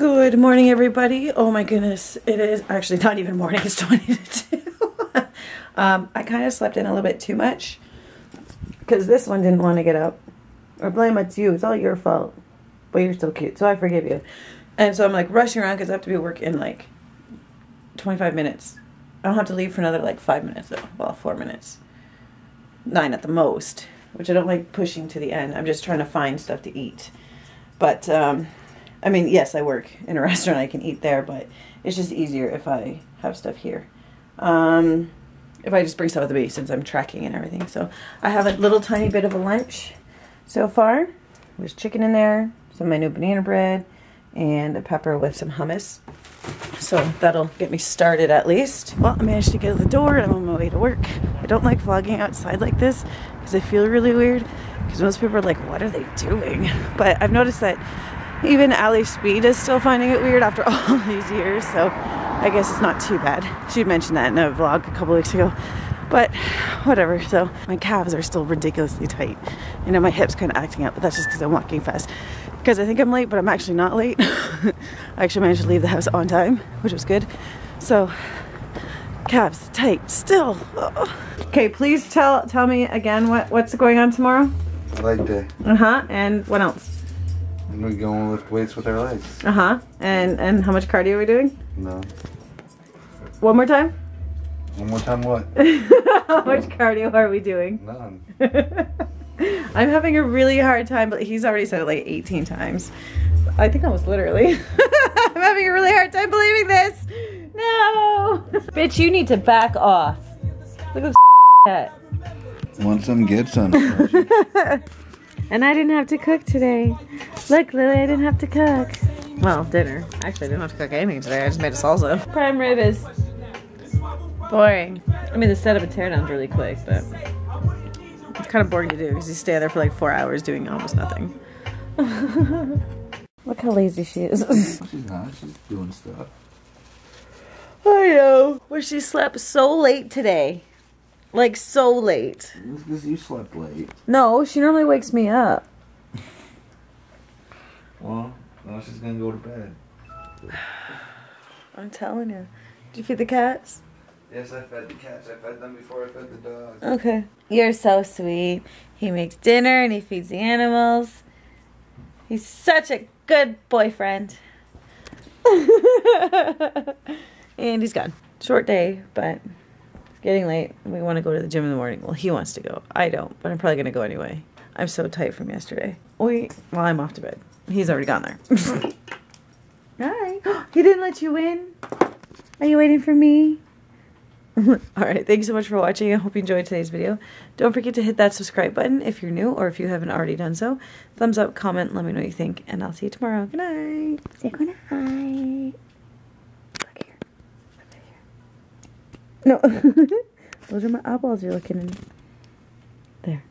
Good morning, everybody. Oh my goodness, it is actually not even morning, it's 20 to 2. I kind of slept in a little bit too much because this one didn't want to get up. Or blame it's you, it's all your fault. But you're still cute, so I forgive you. And so I'm like rushing around because I have to be at work in like 25 minutes. I don't have to leave for another like 5 minutes though. Well, 4 minutes. 9 at the most, which I don't like pushing to the end. I'm just trying to find stuff to eat. But, I mean, yes, I work in a restaurant. I can eat there, but it's just easier if I have stuff here. If I just bring stuff with me since I'm tracking and everything. So I have a little tiny bit of a lunch so far. There's chicken in there, some of my new banana bread, and a pepper with some hummus. So that'll get me started at least. Well, I managed to get out the door and I'm on my way to work. I don't like vlogging outside like this because I feel really weird because most people are like, what are they doing? But I've noticed that even Ali Speed is still finding it weird after all these years, so I guess it's not too bad. She mentioned that in a vlog a couple weeks ago, but whatever. So my calves are still ridiculously tight. You know, my hips kind of acting up, but that's just because I'm walking fast. Because I think I'm late, but I'm actually not late. I actually managed to leave the house on time, which was good. So calves tight still. Oh. Okay, please tell me again what's going on tomorrow? Leg day. Uh-huh, and what else? We go and lift weights with our legs. Uh-huh. And how much cardio are we doing? No. One more time? One more time what? How much cardio are we doing? None. I'm having a really hard time, but he's already said it like 18 times. I think almost literally. I'm having a really hard time believing this. No! Bitch, you need to back off. Look at this hat. Want some, get some. And I didn't have to cook today. Look, Lily, I didn't have to cook. Well, dinner. Actually, I didn't have to cook anything today. I just made a salsa. Prime rib is boring. I mean, the setup and teardown's really quick, but it's kind of boring to do because you stay there for like 4 hours doing almost nothing. Look how lazy she is. She's not. She's doing stuff. I know. Where she slept so late today. Like, so late. Because you slept late. No, she normally wakes me up. Well, now she's gonna go to bed. I'm telling you. Did you feed the cats? Yes, I fed the cats. I fed them before I fed the dog. Okay. You're so sweet. He makes dinner and he feeds the animals. He's such a good boyfriend. And he's gone. Short day, but... getting late. We want to go to the gym in the morning. Well, he wants to go. I don't, but I'm probably going to go anyway. I'm so tight from yesterday. Well, I'm off to bed. He's already gone there. Hi. He didn't let you in? Are you waiting for me? Alright, thank you so much for watching. I hope you enjoyed today's video. Don't forget to hit that subscribe button if you're new or if you haven't already done so. Thumbs up, comment, let me know what you think, and I'll see you tomorrow. Good night. Say good night. No, those are my eyeballs you're looking in. There.